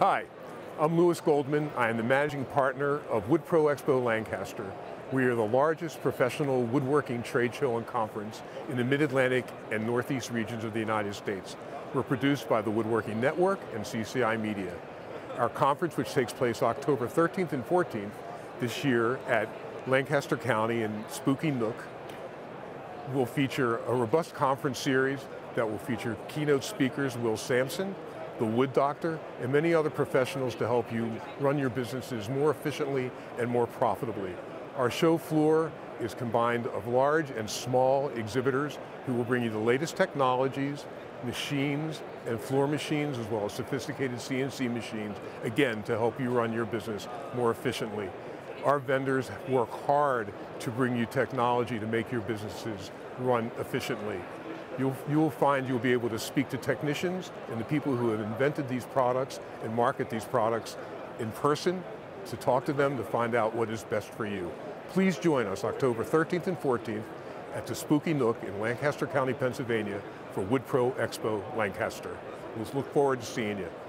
Hi, I'm Lewis Goldman. I am the managing partner of Wood Pro Expo Lancaster. We are the largest professional woodworking trade show and conference in the Mid-Atlantic and Northeast regions of the United States. We're produced by the Woodworking Network and CCI Media. Our conference, which takes place October 13th and 14th this year at Lancaster County in Spooky Nook, will feature a robust conference series that will feature keynote speakers Will Sampson, the Wood Doctor, and many other professionals to help you run your businesses more efficiently and more profitably. Our show floor is combined of large and small exhibitors who will bring you the latest technologies, machines and floor machines, as well as sophisticated CNC machines, again, to help you run your business more efficiently. Our vendors work hard to bring you technology to make your businesses run efficiently. You'll find you'll be able to speak to technicians and the people who have invented these products and market these products in person, to talk to them to find out what is best for you. Please join us October 13th and 14th at the Spooky Nook in Lancaster County, Pennsylvania for Wood Pro Expo Lancaster. We'll look forward to seeing you.